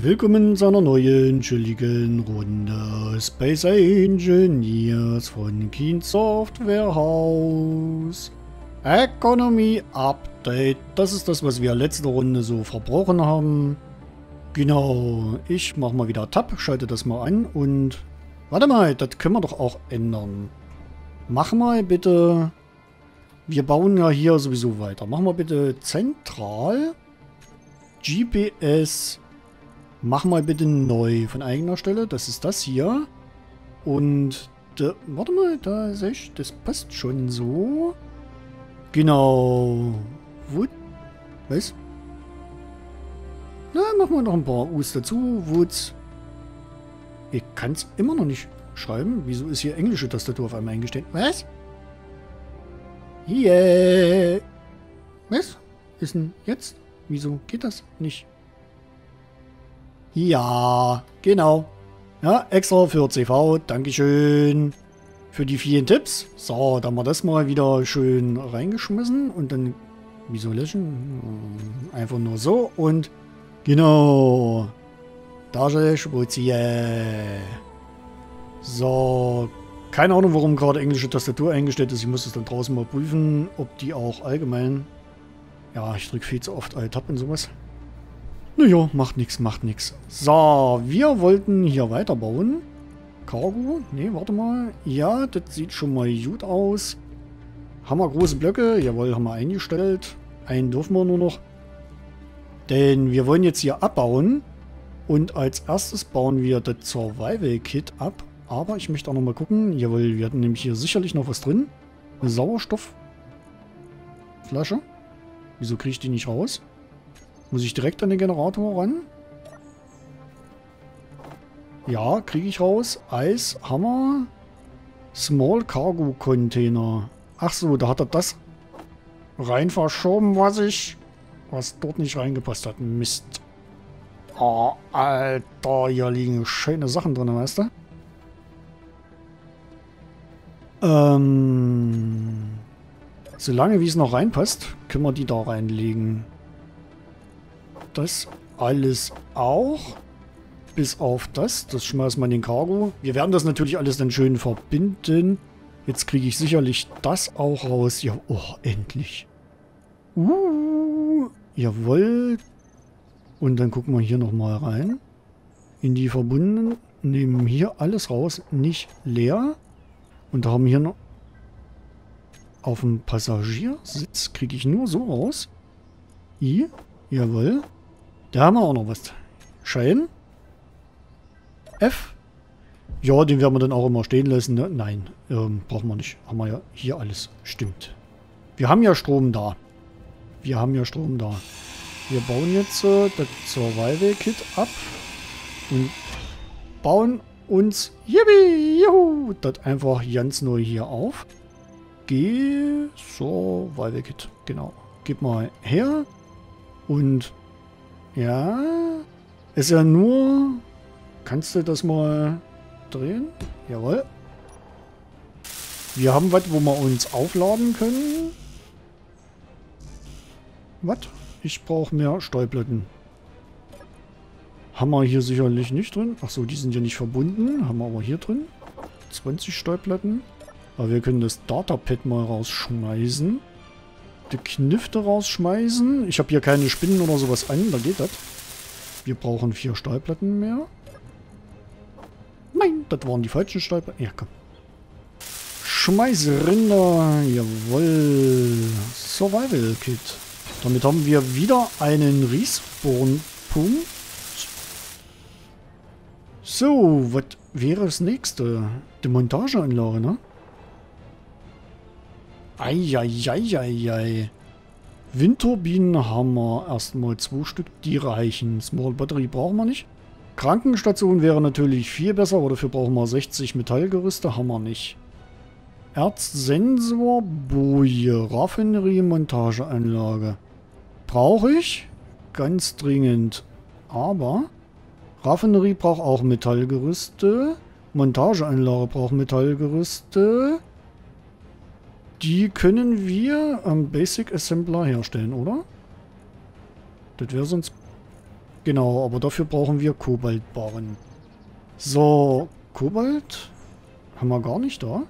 Willkommen zu einer neuen, chilligen Runde Space Engineers von Keen Software House. Economy Update, das ist das, was wir letzte Runde so verbrochen haben. Genau, ich mache mal wieder Tab, schalte das mal an und... Warte mal, das können wir doch auch ändern. Mach mal bitte... Wir bauen ja hier sowieso weiter. Machen wir bitte zentral GPS... Mach mal bitte neu von eigener Stelle. Das ist das hier. Und da, warte mal, da sehe ich, das passt schon so. Genau. Wo, was? Na, machen wir noch ein paar U's dazu. Woods. Ich kann es immer noch nicht schreiben. Wieso ist hier englische Tastatur auf einmal eingestellt? Was? Yeah. Was ist denn jetzt? Wieso geht das nicht? Ja, genau. Ja, extra für CV. Dankeschön für die vielen Tipps. So, da haben wir das mal wieder schön reingeschmissen. Und dann, wieso löschen? Einfach nur so. Und genau. Tasche, Spruzie. So, keine Ahnung, warum gerade englische Tastatur eingestellt ist. Ich muss es dann draußen mal prüfen, ob die auch allgemein... Ja, ich drücke viel zu oft Alt-Tab und sowas. Naja, macht nichts, macht nichts. So, wir wollten hier weiterbauen. Cargo? Ne, warte mal. Ja, das sieht schon mal gut aus. Haben wir große Blöcke? Jawohl, haben wir eingestellt. Einen dürfen wir nur noch. Denn wir wollen jetzt hier abbauen. Und als erstes bauen wir das Survival Kit ab. Aber ich möchte auch nochmal gucken. Jawohl, wir hatten nämlich hier sicherlich noch was drin. Eine Sauerstoffflasche. Wieso kriege ich die nicht raus? Muss ich direkt an den Generator ran? Ja, kriege ich raus. Eis, Hammer. Small Cargo Container. Ach so, da hat er das rein verschoben, was dort nicht reingepasst hat. Mist. Oh, Alter, hier liegen schöne Sachen drin, weißt du? Solange wie es noch reinpasst, können wir die da reinlegen. Das alles auch. Bis auf das. Das schmeißen wir in den Cargo. Wir werden das natürlich alles dann schön verbinden. Jetzt kriege ich sicherlich das auch raus. Ja, oh, endlich. Jawohl. Und dann gucken wir hier nochmal rein. In die verbundenen. Nehmen hier alles raus. Nicht leer. Und haben hier noch... Auf dem Passagiersitz kriege ich nur so raus. I. Jawohl. Da haben wir auch noch was. Schein. F. Ja, den werden wir dann auch immer stehen lassen. Ne? Nein, brauchen wir nicht. Haben wir ja hier alles. Stimmt. Wir haben ja Strom da. Wir haben ja Strom da. Wir bauen jetzt das Survival Kit ab. Und bauen uns juhu, das einfach ganz neu hier auf. G. Survival Kit. Genau. Gib mal her. Und ja, ist ja nur... Kannst du das mal drehen? Jawohl. Wir haben was, wo wir uns aufladen können. Was? Ich brauche mehr Steuerplatten. Haben wir hier sicherlich nicht drin. Achso, die sind ja nicht verbunden. Haben wir aber hier drin. 20 Steuerplatten. Aber wir können das Datapad mal rausschmeißen. Knifte rausschmeißen. Ich habe hier keine Spinnen oder sowas an, da geht das. Wir brauchen 4 Stahlplatten mehr. Nein, das waren die falschen Stahlplatten. Ja, komm. Schmeißrinder. Jawohl. Survival Kit. Damit haben wir wieder einen Respawn-Punkt. So, was wäre das nächste? Die Montageanlage, ne? Eieieiei. Windturbinenhammer. Erstmal 2 Stück, die reichen. Small Batterie brauchen wir nicht. Krankenstation wäre natürlich viel besser, aber dafür brauchen wir 60 Metallgerüste. Haben wir nicht. Erzsensor, Boje, Raffinerie, Montageanlage. Brauche ich? Ganz dringend. Aber Raffinerie braucht auch Metallgerüste. Montageanlage braucht Metallgerüste. Die können wir am Basic Assembler herstellen, oder? Das wäre sonst Genau, aber dafür brauchen wir Kobaltbarren. So, Kobalt haben wir gar nicht da.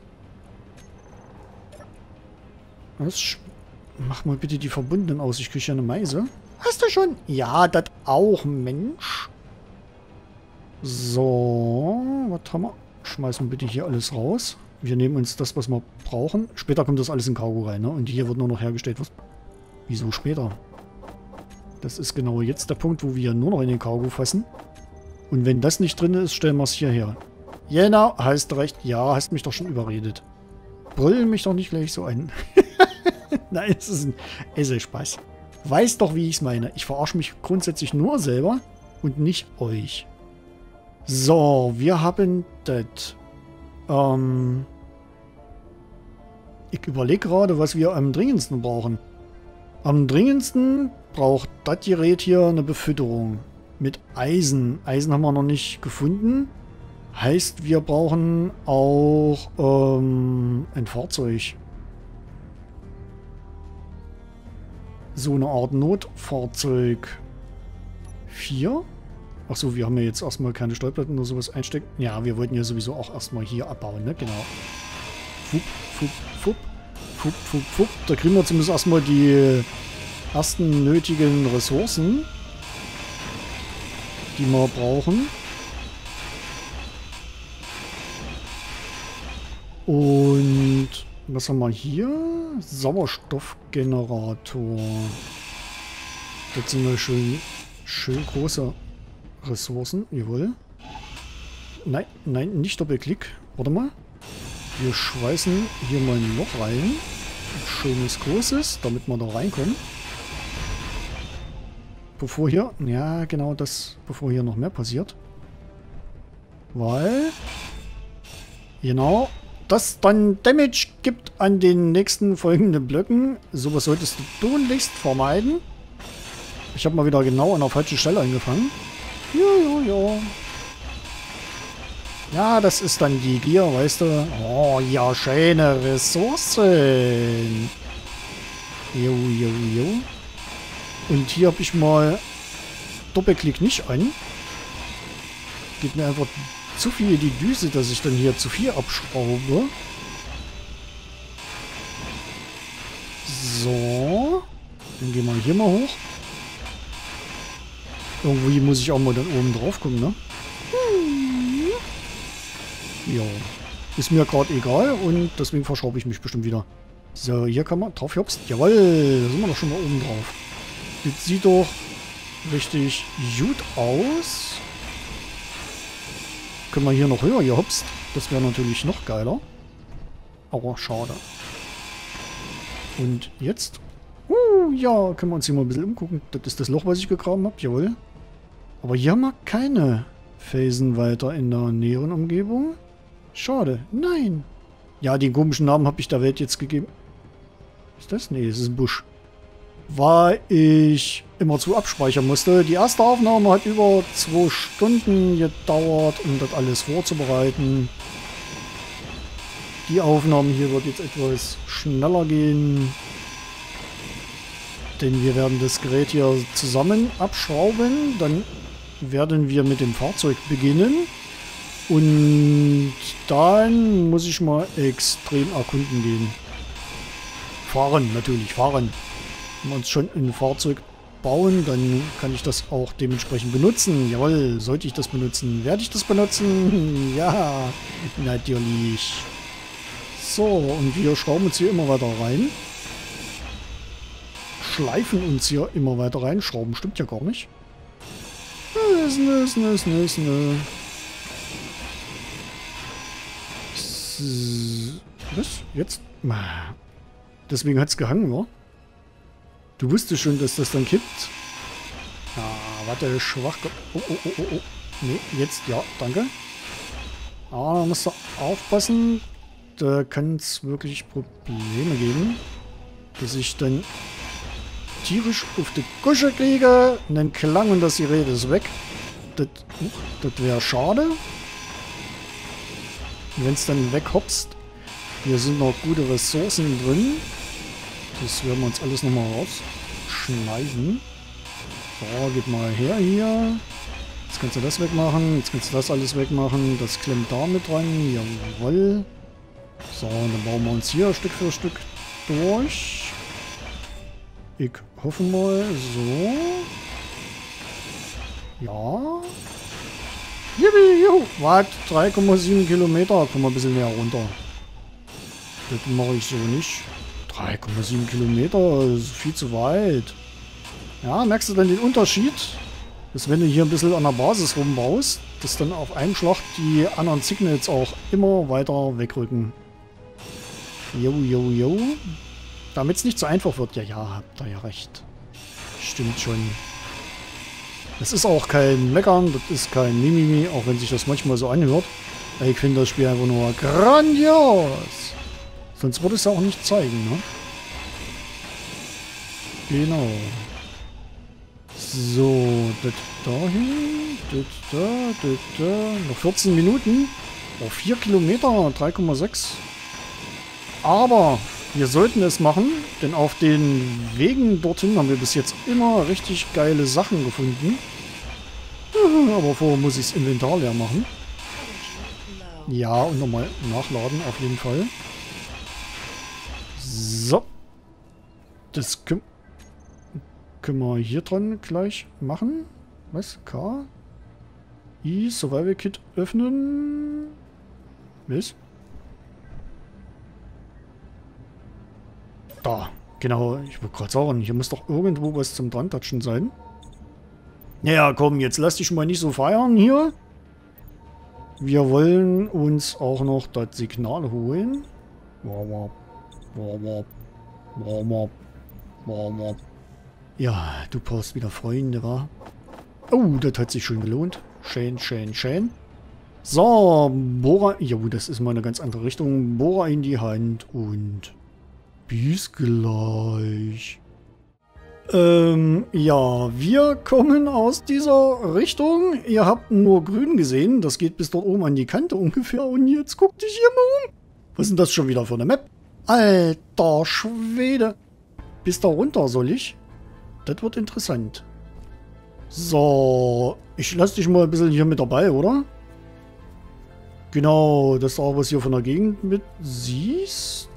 Was? Mach mal bitte die verbundenen aus. Ich kriege ja eine Meise. Hast du schon? Ja, das auch, Mensch. So, was haben wir? Schmeißen wir bitte hier alles raus. Wir nehmen uns das, was wir brauchen. Später kommt das alles in Cargo rein, ne? Und hier wird nur noch hergestellt. Was? Wieso später? Das ist genau jetzt der Punkt, wo wir nur noch in den Cargo fassen. Und wenn das nicht drin ist, stellen wir es hierher. Genau, hast recht. Ja, hast mich doch schon überredet. Brüll mich doch nicht gleich so an. Nein, es ist ein Spaß. Weiß doch, wie ich es meine. Ich verarsche mich grundsätzlich nur selber und nicht euch. So, wir haben das. Ich überlege gerade, was wir am dringendsten brauchen. Am dringendsten braucht das Gerät hier eine Befütterung. Mit Eisen. Eisen haben wir noch nicht gefunden. Heißt, wir brauchen auch ein Fahrzeug. So eine Art Notfahrzeug. 4. Achso, wir haben ja jetzt erstmal keine Steuerplatten oder sowas einstecken. Ja, wir wollten ja sowieso auch erstmal hier abbauen, ne? Genau. Fupp, fupp, fupp. Fupp, fupp, fupp. Da kriegen wir zumindest erstmal die ersten nötigen Ressourcen, die wir brauchen. Und was haben wir hier? Sauerstoffgenerator. Das sind ja schön große Ressourcen. Jawohl. Nein, nein, nicht Doppelklick. Warte mal. Wir schweißen hier mal ein Loch rein. Ein schönes großes, damit wir da reinkommen. Bevor hier... Ja, genau das. Bevor hier noch mehr passiert. Weil... Genau... Das dann Damage gibt an den nächsten folgenden Blöcken. Sowas solltest du tunlichst vermeiden. Ich habe mal wieder genau an der falschen Stelle angefangen. Jojojo. Ja, das ist dann die Gier, weißt du. Oh, ja, schöne Ressourcen. Jojojo. Und hier habe ich mal Doppelklick nicht an. Geht mir einfach... zu viel die Düse, dass ich dann hier zu viel abschraube. So. Dann gehen wir hier mal hoch. Irgendwie muss ich auch mal dann oben drauf gucken, ne? Ja. Ist mir gerade egal und deswegen verschraube ich mich bestimmt wieder. So, hier kann man drauf hopst. Jawohl, da sind wir doch schon mal oben drauf. Das sieht doch richtig gut aus. Können wir hier noch höher, hier hops. Das wäre natürlich noch geiler. Aber schade. Und jetzt? Ja, können wir uns hier mal ein bisschen umgucken. Das ist das Loch, was ich gegraben habe. Jawohl. Aber hier haben wir keine Felsen weiter in der näheren Umgebung. Schade. Nein. Ja, den komischen Namen habe ich der Welt jetzt gegeben. Was ist das? Nee, es ist ein Busch. Weil ich immer zu abspeichern musste. Die erste Aufnahme hat über 2 Stunden gedauert, um das alles vorzubereiten. Die Aufnahme hier wird jetzt etwas schneller gehen. Denn wir werden das Gerät hier zusammen abschrauben. Dann werden wir mit dem Fahrzeug beginnen. Und dann muss ich mal extrem erkunden gehen. Fahren, natürlich, fahren. Wenn wir uns schon ein Fahrzeug bauen, dann kann ich das auch dementsprechend benutzen. Jawohl, sollte ich das benutzen? Werde ich das benutzen? Ja, natürlich. So, und wir schrauben uns hier immer weiter rein. Schleifen uns hier immer weiter rein. Schrauben stimmt ja gar nicht. Was? Jetzt? Deswegen hat es gehangen, wa? Du wusstest schon, dass das dann kippt. Ah, warte, schwach. Oh. Nee, jetzt, ja, danke. Ah, da musst du aufpassen. Da kann es wirklich Probleme geben. Dass ich dann tierisch auf die Kusche kriege. Und dann klang und das Gerät ist weg. Das wäre schade. Wenn es dann weghopst. Hier sind noch gute Ressourcen drin. Das werden wir uns alles nochmal rausschneiden. Oh, geht mal her hier. Jetzt kannst du das wegmachen. Jetzt kannst du das alles wegmachen. Das klemmt da mit rein. Jawohl. So, und dann bauen wir uns hier Stück für Stück durch. Ich hoffe mal. So. Ja. Yippie, juhu. Wart, 3,7 Kilometer. Komm mal ein bisschen näher runter. Das mache ich so nicht. 3,7 Kilometer, das ist viel zu weit. Ja, merkst du dann den Unterschied? Dass wenn du hier ein bisschen an der Basis rumbaust, dass dann auf einen Schlag die anderen Signals auch immer weiter wegrücken. Jo, jo, jo. Damit es nicht so einfach wird. Ja, ja, habt ihr ja recht. Stimmt schon. Das ist auch kein Meckern, das ist kein Mimimi, auch wenn sich das manchmal so anhört. Ich finde das Spiel einfach nur grandios. Sonst würde ich es ja auch nicht zeigen, ne? Genau. So, das dahin, das da, das da. Noch 14 Minuten. Oh, 4 Kilometer, 3,6. Aber wir sollten es machen, denn auf den Wegen dorthin haben wir bis jetzt immer richtig geile Sachen gefunden. Aber vorher muss ich das Inventar leer machen. Ja, und nochmal nachladen, auf jeden Fall. So. Das können wir hier dran gleich machen. Was? K? I, Survival Kit öffnen. Was? Da. Genau. Ich wollte gerade sagen, hier muss doch irgendwo was zum Drantatschen sein. Naja, komm, jetzt lass dich mal nicht so feiern hier. Wir wollen uns auch noch das Signal holen. Wow. Ja, du brauchst wieder Freunde, wa? Oh, das hat sich schon gelohnt. Schön, schön, schön. So, Bohrer. Ja, das ist mal eine ganz andere Richtung. Bohrer in die Hand und bis gleich. Ja, wir kommen aus dieser Richtung. Ihr habt nur grün gesehen. Das geht bis dort oben an die Kante ungefähr. Und jetzt guck dich hier mal um. Was ist denn das schon wieder für eine Map? Alter Schwede. Bis da runter soll ich? Das wird interessant. So. Ich lasse dich mal ein bisschen hier mit dabei, oder? Genau, dass du auch was hier von der Gegend mit siehst.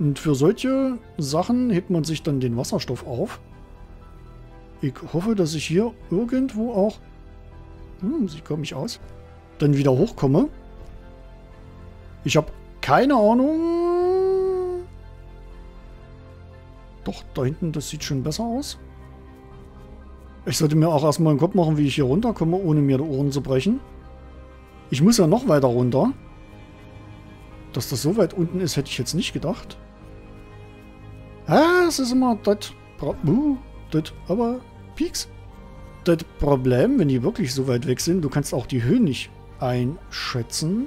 Und für solche Sachen hebt man sich dann den Wasserstoff auf. Ich hoffe, dass ich hier irgendwo auch... sie kommen nicht aus. Dann wieder hochkomme. Ich habe... keine Ahnung. Doch, da hinten, das sieht schon besser aus. Ich sollte mir auch erstmal einen Kopf machen, wie ich hier runterkomme, ohne mir die Ohren zu brechen. Ich muss ja noch weiter runter. Dass das so weit unten ist, hätte ich jetzt nicht gedacht. Ah, es ist immer das das Problem, wenn die wirklich so weit weg sind. Du kannst auch die Höhen nicht einschätzen.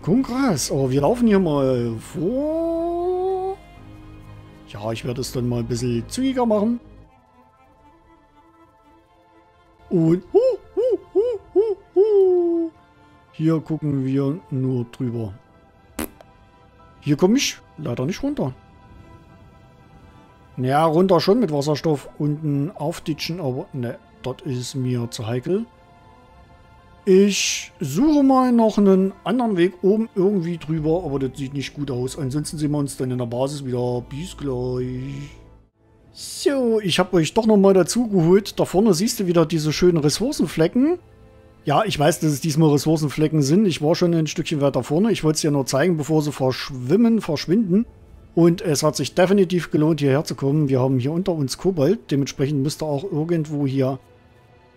Kongress, aber wir laufen hier mal vor. Ja, ich werde es dann mal ein bisschen zügiger machen. Und hier gucken wir nur drüber. Hier komme ich leider nicht runter. Naja, runter schon mit Wasserstoff unten auftitschen, aber ne, das ist mir zu heikel. Ich suche mal noch einen anderen Weg oben irgendwie drüber, aber das sieht nicht gut aus. Ansonsten sehen wir uns dann in der Basis wieder. Bis gleich. So, ich habe euch doch nochmal dazu geholt. Da vorne siehst du wieder diese schönen Ressourcenflecken. Ja, ich weiß, dass es diesmal Ressourcenflecken sind. Ich war schon ein Stückchen weiter vorne. Ich wollte es ja nur zeigen, bevor sie verschwinden. Und es hat sich definitiv gelohnt, hierher zu kommen. Wir haben hier unter uns Kobalt. Dementsprechend müsste auch irgendwo hier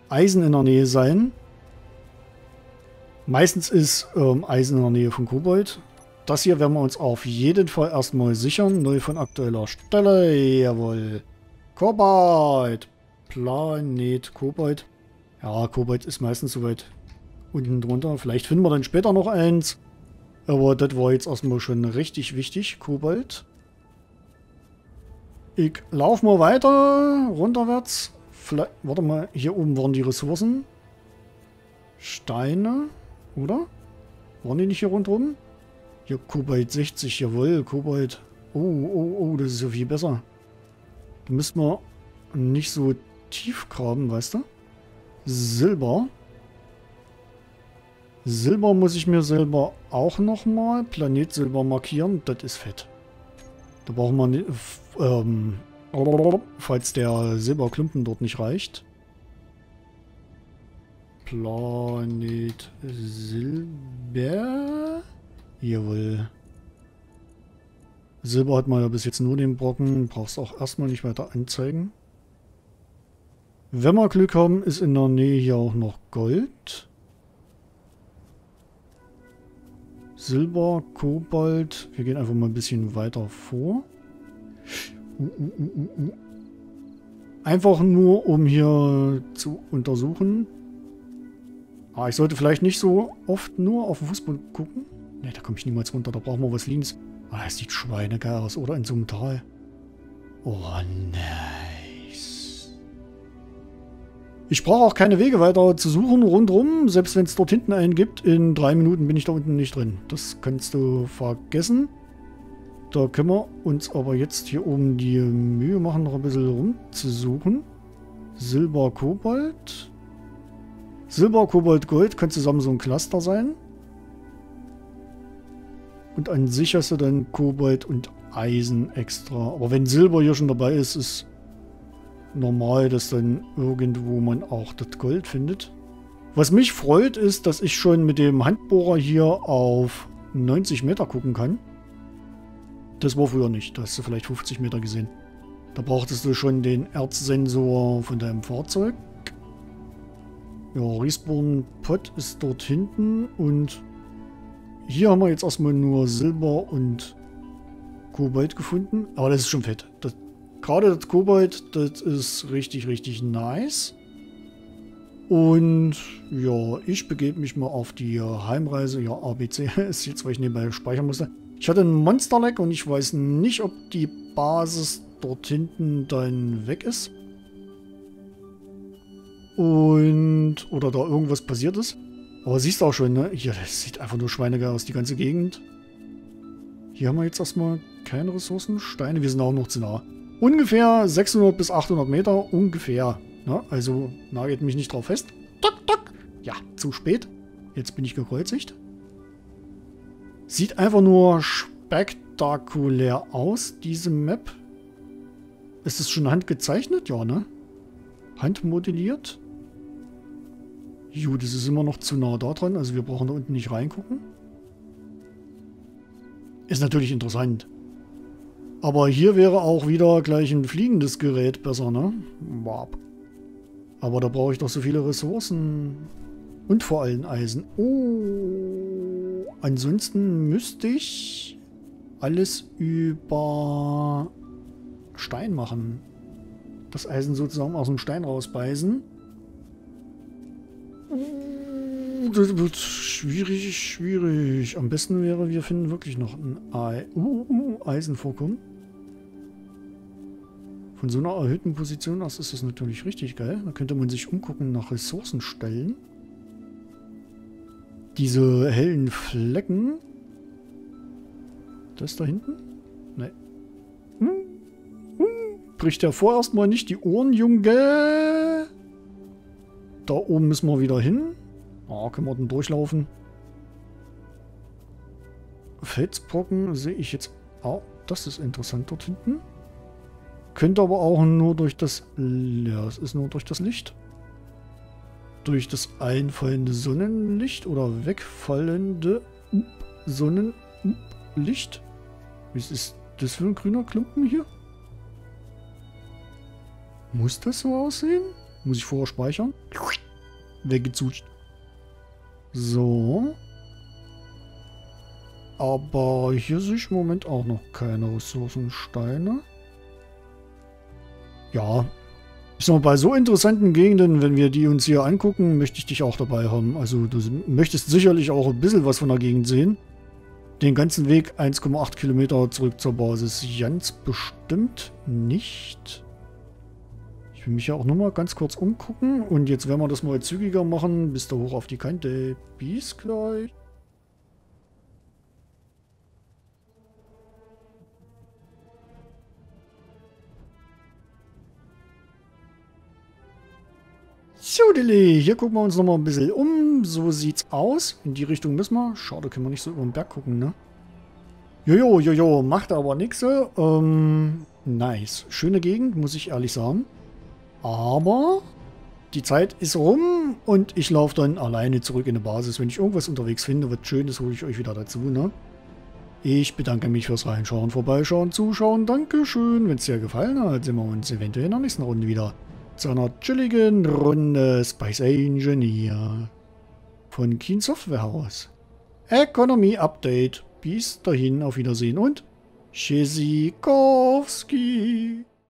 Eisen in der Nähe sein. Meistens ist Eisen in der Nähe von Kobalt. Das hier werden wir uns auf jeden Fall erstmal sichern. Neu von aktueller Stelle. Jawohl. Kobalt. Planet Kobalt. Ja, Kobalt ist meistens so weit unten drunter. Vielleicht finden wir dann später noch eins. Aber das war jetzt erstmal schon richtig wichtig. Kobalt. Ich laufe mal weiter. Runterwärts. Vielleicht, warte mal, hier oben waren die Ressourcen. Steine. Oder? Waren die nicht hier rundherum? Hier, Kobalt 60, jawohl, Kobalt. Oh, das ist ja viel besser. Da müssten wir nicht so tief graben, weißt du? Silber. Silber muss ich mir selber auch nochmal. Planet Silber markieren. Das ist fett. Da brauchen wir nicht, falls der Silberklumpen dort nicht reicht. Planet Silber. Jawohl. Silber hat man ja bis jetzt nur den Brocken. Brauchst auch erstmal nicht weiter anzeigen. Wenn wir Glück haben, ist in der Nähe hier auch noch Gold. Silber, Kobalt. Wir gehen einfach mal ein bisschen weiter vor. Einfach nur, um hier zu untersuchen. Ah, ich sollte vielleicht nicht so oft nur auf den Fußboden gucken. Ne, da komme ich niemals runter. Da brauchen wir was Liegendes. Ah, es sieht schweinegeil aus, oder? In so einem Tal. Oh, nice. Ich brauche auch keine Wege weiter zu suchen rundherum. Selbst wenn es dort hinten einen gibt, in 3 Minuten bin ich da unten nicht drin. Das kannst du vergessen. Da können wir uns aber jetzt hier oben die Mühe machen, noch ein bisschen rumzusuchen. Silber, Kobalt. Silber, Kobalt, Gold können zusammen so ein Cluster sein. Und an sich hast du dann Kobalt und Eisen extra. Aber wenn Silber hier schon dabei ist, ist normal, dass dann irgendwo man auch das Gold findet. Was mich freut, ist, dass ich schon mit dem Handbohrer hier auf 90 Meter gucken kann. Das war früher nicht. Da hast du vielleicht 50 Meter gesehen. Da brauchtest du schon den Erzsensor von deinem Fahrzeug. Ja, Riesborn-Pott ist dort hinten und hier haben wir jetzt erstmal nur Silber und Kobalt gefunden. Aber das ist schon fett. Gerade das Kobalt, das ist richtig, richtig nice. Und ja, ich begebe mich mal auf die Heimreise. Ja, ABC ist jetzt, weil ich nebenbei speichern musste. Ich hatte einen Monster-Lag und ich weiß nicht, ob die Basis dort hinten dann weg ist. Und oder da irgendwas passiert ist. Aber siehst du auch schon, ne? Hier, das sieht einfach nur schweinegeil aus, die ganze Gegend. Hier haben wir jetzt erstmal keine Ressourcen. Steine, wir sind auch noch zu nah. Ungefähr 600 bis 800 Meter, ungefähr. Ne? Also nagelt mich nicht drauf fest. Tuck, tuck. Ja, zu spät. Jetzt bin ich gekreuzigt. Sieht einfach nur spektakulär aus, diese Map. Ist es schon handgezeichnet? Ja, ne? Handmodelliert. Gut, das ist immer noch zu nah da dran, also wir brauchen da unten nicht reingucken. Ist natürlich interessant. Aber hier wäre auch wieder gleich ein fliegendes Gerät besser, ne? Aber da brauche ich doch so viele Ressourcen. Und vor allem Eisen. Oh, ansonsten müsste ich alles über Stein machen. Das Eisen sozusagen aus dem Stein rausbeißen. Das wird schwierig, schwierig. Am besten wäre, wir finden wirklich noch ein Eisenvorkommen. Von so einer erhöhten Position aus ist das natürlich richtig geil. Da könnte man sich umgucken nach Ressourcenstellen. Diese hellen Flecken. Das da hinten? Ne. Bricht ja vorerst mal nicht die Ohren, Junge. Da oben müssen wir wieder hin. Ah, können wir denn durchlaufen? Felsbrocken sehe ich jetzt. Ah, das ist interessant dort hinten. Könnte aber auch nur durch das. Ja, es ist nur durch das Licht. Durch das einfallende Sonnenlicht oder wegfallende Sonnenlicht. Was ist das für ein grüner Klumpen hier? Muss das so aussehen? Muss ich vorher speichern? Weggezutscht. So. Aber hier sehe ich im Moment auch noch keine Ressourcensteine. Ja. Ich sag mal, bei so interessanten Gegenden, wenn wir die uns hier angucken, möchte ich dich auch dabei haben. Also du möchtest sicherlich auch ein bisschen was von der Gegend sehen. Den ganzen Weg 1,8 Kilometer zurück zur Basis. Ganz bestimmt nicht. Ich will mich ja auch nur mal ganz kurz umgucken. Und jetzt werden wir das mal zügiger machen. Bis da hoch auf die Kante. Bis gleich. Tschudeli, hier gucken wir uns nochmal ein bisschen um. So sieht's aus. In die Richtung müssen wir. Schade, können wir nicht so über den Berg gucken, ne? Jojo, jojo, macht aber nix. Nice. Schöne Gegend, muss ich ehrlich sagen. Aber die Zeit ist rum und ich laufe dann alleine zurück in die Basis. Wenn ich irgendwas unterwegs finde, was Schönes, hole ich euch wieder dazu, ne? Ich bedanke mich fürs Reinschauen, Vorbeischauen, Zuschauen. Dankeschön. Wenn es dir gefallen hat, sehen wir uns eventuell in der nächsten Runde wieder. Zu einer chilligen Runde Space Engineer von Keen Software House. Economy Update. Bis dahin, auf Wiedersehen und Tschüssikowski.